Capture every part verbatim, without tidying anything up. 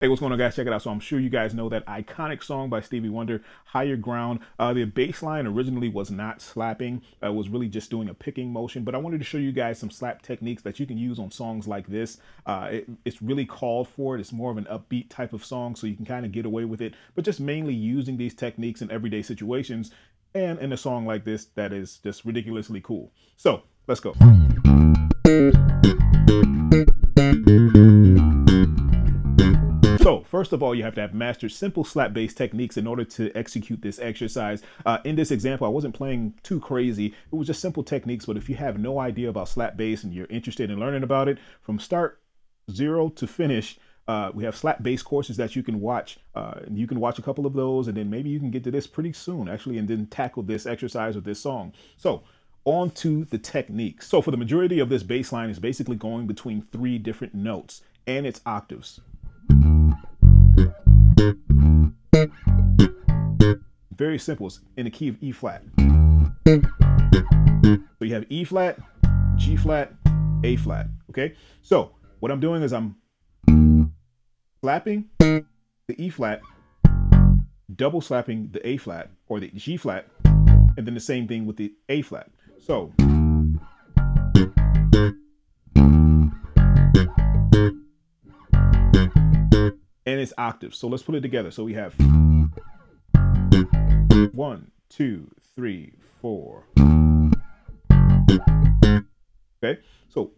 Hey, what's going on, guys? Check it out. So I'm sure you guys know that iconic song by Stevie Wonder, Higher Ground. Uh, the bass line originally was not slapping. Uh, it was really just doing a picking motion, but I wanted to show you guys some slap techniques that you can use on songs like this. Uh, it, it's really called for it. It's more of an upbeat type of song, so you can kind of get away with it, but just mainly using these techniques in everyday situations and in a song like this that is just ridiculously cool. So let's go. So first of all, you have to have mastered simple slap bass techniques in order to execute this exercise. Uh, in this example, I wasn't playing too crazy. It was just simple techniques, but if you have no idea about slap bass and you're interested in learning about it, from start zero to finish, uh, we have slap bass courses that you can watch. Uh, and you can watch a couple of those, and then maybe you can get to this pretty soon, actually, and then tackle this exercise with this song. So on to the techniques. So for the majority of this bass line is basically going between three different notes, and it's octaves. Very simple. It's in the key of E flat. So you have E flat, G flat, A flat. Okay. So what I'm doing is I'm slapping the E flat, double slapping the A flat or the G flat, and then the same thing with the A flat. So and it's octaves. So let's put it together. So we have one, two, three, four. Okay, so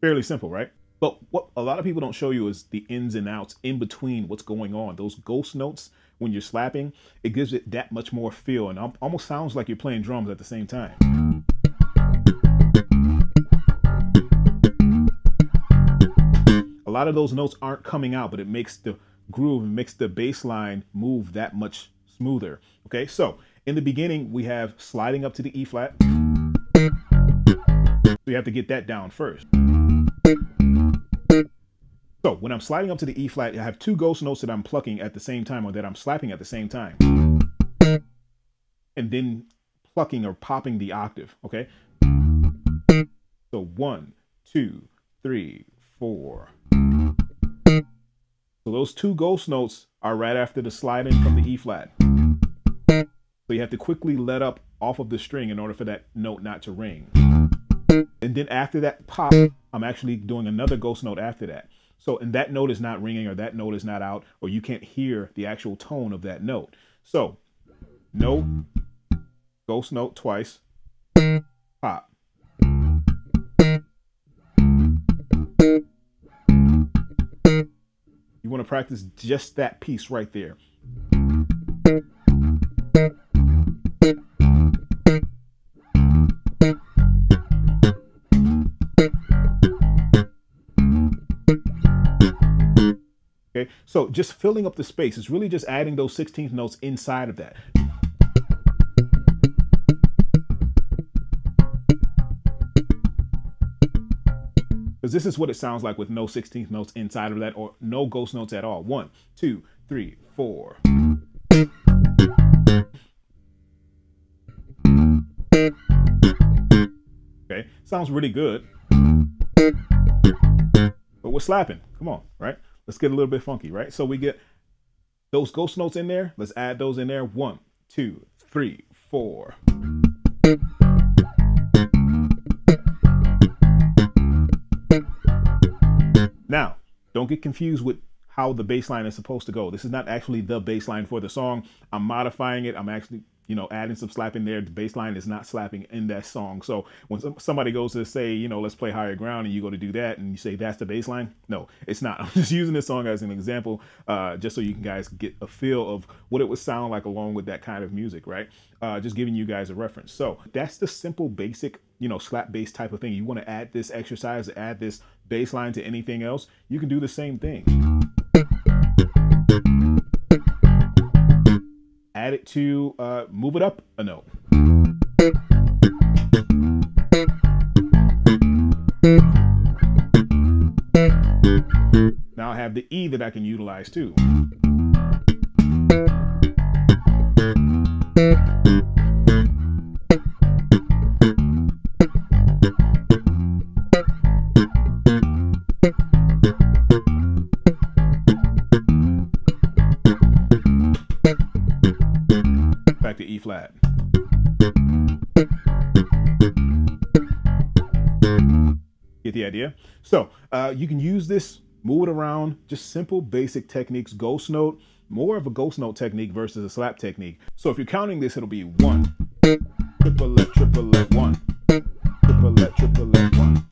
fairly simple, right? But what a lot of people don't show you is the ins and outs in between what's going on. Those ghost notes, when you're slapping, it gives it that much more feel and almost sounds like you're playing drums at the same time. A lot of those notes aren't coming out, but it makes the groove, it makes the bass line move that much smoother. Okay, so in the beginning, we have sliding up to the E flat. We have to get that down first. So when I'm sliding up to the E flat, I have two ghost notes that I'm plucking at the same time, or that I'm slapping at the same time, and then plucking or popping the octave. Okay, so one, two, three, four. So those two ghost notes are right after the slide in from the E flat. So you have to quickly let up off of the string in order for that note not to ring. And then after that pop, I'm actually doing another ghost note after that. So, and that note is not ringing, or that note is not out, or you can't hear the actual tone of that note. So note, ghost note twice, pop. You want to practice just that piece right there. Okay, so just filling up the space. It's really just adding those sixteenth notes inside of that. Because this is what it sounds like with no sixteenth notes inside of that, or no ghost notes at all. One, two, three, four. Okay, sounds really good. But we're slapping. Come on, right? Let's get a little bit funky, right? So we get those ghost notes in there. Let's add those in there. One, two, three, four. Now, don't get confused with how the bass line is supposed to go. This is not actually the bass line for the song. I'm modifying it. I'm actually, you know, adding some slap in there. The bass line is not slapping in that song. So when somebody goes to say, you know, let's play Higher Ground, and you go to do that and you say, that's the bass line. No, it's not. I'm just using this song as an example, uh, just so you can guys get a feel of what it would sound like along with that kind of music, right? Uh, just giving you guys a reference. So that's the simple, basic, you know, slap bass type of thing. You want to add this exercise, add this bass line to anything else, you can do the same thing. Add it to, uh, move it up a note. Now I have the E that I can utilize too. Get the idea? So uh, you can use this, move it around, just simple basic techniques. Ghost note, more of a ghost note technique versus a slap technique. So if you're counting this, it'll be one, triple, triple, one, triple, triple, one,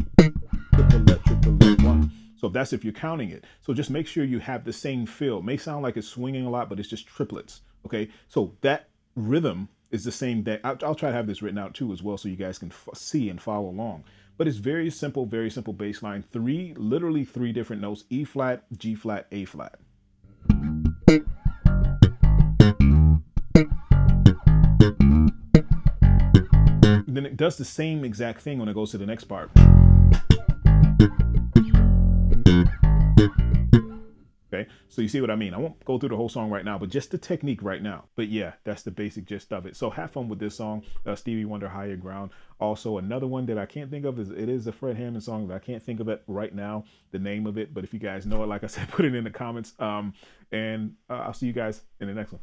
triple, triple, one. So that's if you're counting it. So just make sure you have the same feel. It may sound like it's swinging a lot, but it's just triplets. Okay, so that rhythm is the same that I'll, I'll try to have this written out too as well, so you guys can f see and follow along. But it's very simple, very simple bass line. Three, literally three different notes: E flat, G flat, A flat. And then it does the same exact thing when it goes to the next part. Okay, so you see what I mean. I won't go through the whole song right now, but just the technique right now. But yeah, that's the basic gist of it. So have fun with this song, uh, Stevie Wonder, Higher Ground. Also, another one that I can't think of, is it is a Fred Hammond song, but I can't think of it right now, the name of it. But if you guys know it, like I said, put it in the comments. Um, and uh, I'll see you guys in the next one.